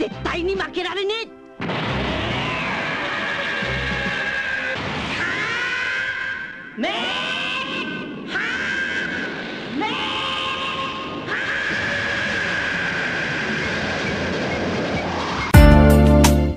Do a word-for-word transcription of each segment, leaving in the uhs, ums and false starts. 絶対に負けられねえ。 めーはーめーは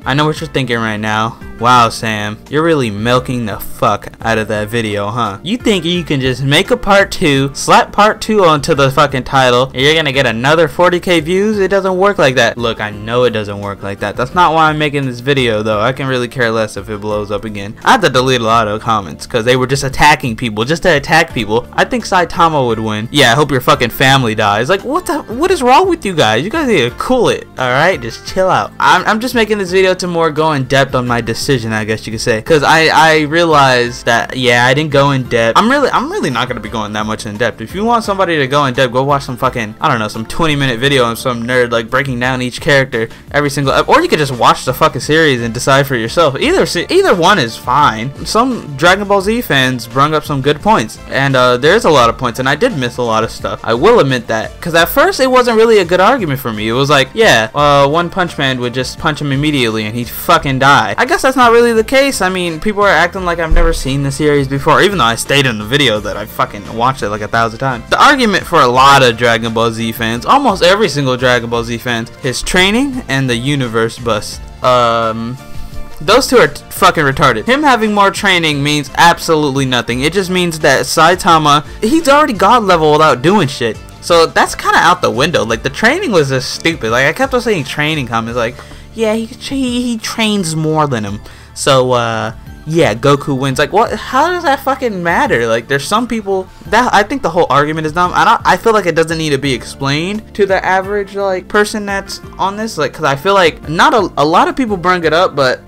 ーI know what you're thinking right now. Wow, Sam, you're really milking the fuck out of that video, huh? You think you can just make a part two, slap part two onto the fucking title, and you're gonna get another forty K views? It doesn't work like that. Look, I know it doesn't work like that. That's not why I'm making this video, though. I can really care less if it blows up again. I had to delete a lot of comments, because they were just attacking people, just to attack people. I think Saitama would win. Yeah, I hope your fucking family dies. Like, what the, what is wrong with you guys? You guys need to cool it, alright? Just chill out. I'm, I'm just making this video to more go in depth on my decision. Decision, I guess you could say, because I I realized that, yeah, I didn't go in depth. I'm really I'm really not gonna be going that much in depth. If you want somebody to go in depth, go watch some fucking, I don't know, some twenty minute video of some nerd like breaking down each character, every single, or you could just watch the fucking series and decide for yourself. Either either one is fine. Some Dragon Ball Z fans brung up some good points, and uh, there's a lot of points, and I did miss a lot of stuff. I will admit that, because at first it wasn't really a good argument for me. It was like, yeah, uh, One Punch Man would just punch him immediately and he'd fucking die. I guess that's not really the case. I mean, people are acting like I've never seen the series before, even though I stated in the video that I fucking watched it like a thousand times. The argument for a lot of Dragon Ball Z fans, almost every single Dragon Ball Z fans, is training and the universe bust. Um... Those two are t fucking retarded. Him having more training means absolutely nothing. It just means that Saitama, he's already god level without doing shit. So that's kind of out the window. Like, the training was just stupid. Like, I kept on saying training comments like, yeah, he, he he trains more than him. So, uh, yeah, Goku wins. Like, what? How does that fucking matter? Like, there's some people that I think the whole argument is dumb. I don't. I feel like it doesn't need to be explained to the average like person that's on this. Like, cause I feel like not a a lot of people bring it up, but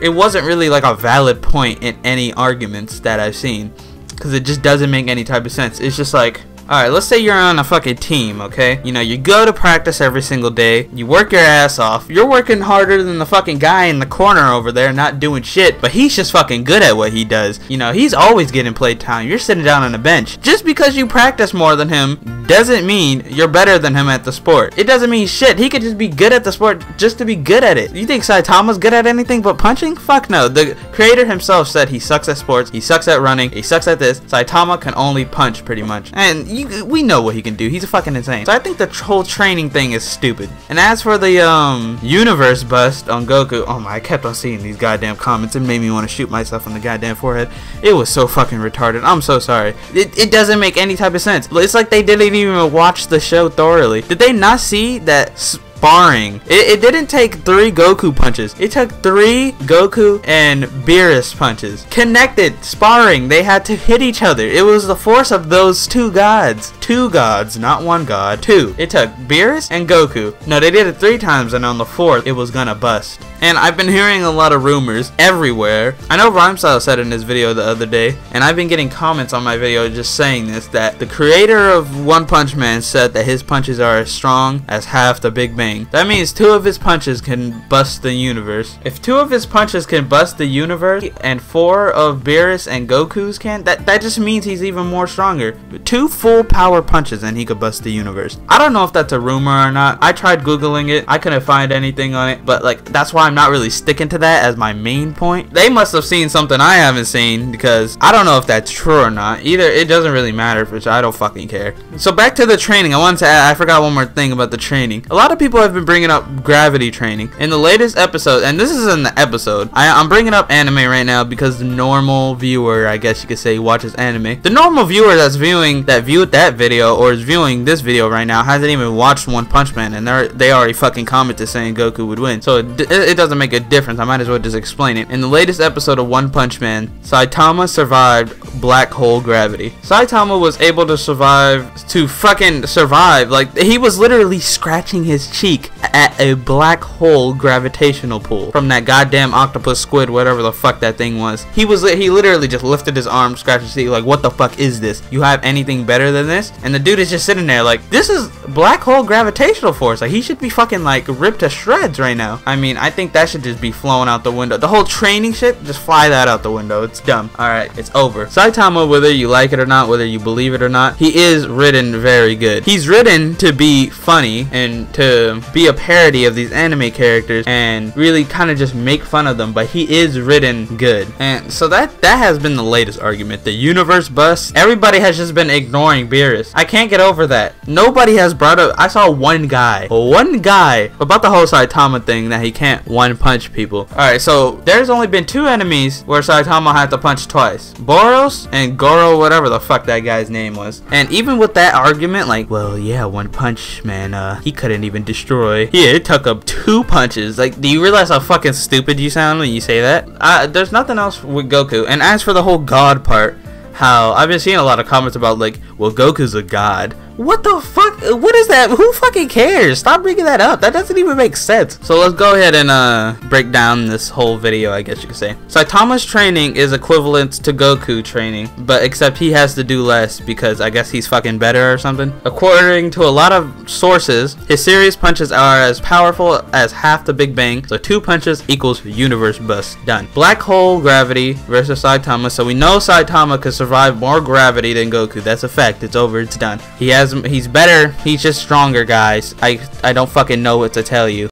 it wasn't really like a valid point in any arguments that I've seen, cause it just doesn't make any type of sense. It's just like, alright, let's say you're on a fucking team, okay? You know, you go to practice every single day, you work your ass off, you're working harder than the fucking guy in the corner over there not doing shit, but he's just fucking good at what he does. You know, he's always getting playtime, you're sitting down on the bench. Just because you practice more than him doesn't mean you're better than him at the sport. It doesn't mean shit. He could just be good at the sport just to be good at it. You think Saitama's good at anything but punching? Fuck no. The creator himself said he sucks at sports, he sucks at running, he sucks at this. Saitama can only punch, pretty much. And you we know what he can do. He's a fucking insane. So I think the whole training thing is stupid. And as for the um universe bust on Goku, oh my, I kept on seeing these goddamn comments. It made me want to shoot myself on the goddamn forehead. It was so fucking retarded. I'm so sorry. It, it doesn't make any type of sense. It's like they didn't even watch the show thoroughly. Did they not see that sparring? It, it didn't take three Goku punches. It took three Goku and Beerus punches. Connected sparring. They had to hit each other. It was the force of those two gods. Two gods, not one god. Two. It took Beerus and Goku. No, they did it three times, and on the fourth, it was gonna bust. And I've been hearing a lot of rumors everywhere. I know RhymeStyle said in his video the other day, and I've been getting comments on my video just saying this, that the creator of One Punch Man said that his punches are as strong as half the Big Bang. That means two of his punches can bust the universe. If two of his punches can bust the universe and four of Beerus and Goku's can, that, that just means he's even more stronger. Two full power punches and he could bust the universe. I don't know if that's a rumor or not. I tried Googling it. I couldn't find anything on it, but like, that's why I'm not really sticking to that as my main point. They must have seen something I haven't seen, because I don't know if that's true or not. Either it doesn't really matter, which I don't fucking care. So back to the training. I wanted to add, I forgot one more thing about the training. A lot of people have been bringing up gravity training in the latest episode, and this is in the episode I, I'm bringing up anime right now because the normal viewer, I guess you could say, watches anime. The normal viewer that's viewing that viewed that video or is viewing this video right now hasn't even watched One Punch Man, and they're they already fucking commented saying Goku would win, so it, it, it doesn't make a difference. I might as well just explain it. In the latest episode of One Punch Man, Saitama survived black hole gravity. Saitama was able to survive to fucking survive like he was literally scratching his cheek at a black hole gravitational pull from that goddamn octopus squid, whatever the fuck that thing was. He was li he literally just lifted his arm, scratched his seat, like, what the fuck is this? You have anything better than this? And the dude is just sitting there like, this is black hole gravitational force. Like, he should be fucking like ripped to shreds right now. I mean, I think that should just be flown out the window. The whole training shit, just fly that out the window. It's dumb. All right, it's over. So Saitama, whether you like it or not, whether you believe it or not, he is written very good. He's written to be funny and to be a parody of these anime characters and really kind of just make fun of them, but he is written good. And so that that has been the latest argument, the universe bust. Everybody has just been ignoring Beerus. I can't get over that. Nobody has brought up, I saw one guy one guy about the whole Saitama thing, that he can't one punch people. Alright, so there's only been two enemies where Saitama had to punch twice, Boros and Goro, whatever the fuck that guy's name was. And even with that argument, like, well yeah, One Punch Man, uh he couldn't even destroy, yeah, it took up two punches. Like, do you realize how fucking stupid you sound when you say that? Uh there's nothing else with Goku. And as for the whole god part, how I've been seeing a lot of comments about, like, well, Goku's a god. What the fuck? What is that? Who fucking cares? Stop bringing that up. That doesn't even make sense. So let's go ahead and uh, break down this whole video, I guess you could say. Saitama's training is equivalent to Goku training, but except he has to do less because I guess he's fucking better or something. According to a lot of sources, his serious punches are as powerful as half the Big Bang, so two punches equals universe bust. Done. Black hole gravity versus Saitama. So we know Saitama could survive more gravity than Goku. That's a fact. It's over. It's done. He has He's better. He's just stronger, guys. I I don't fucking know what to tell you.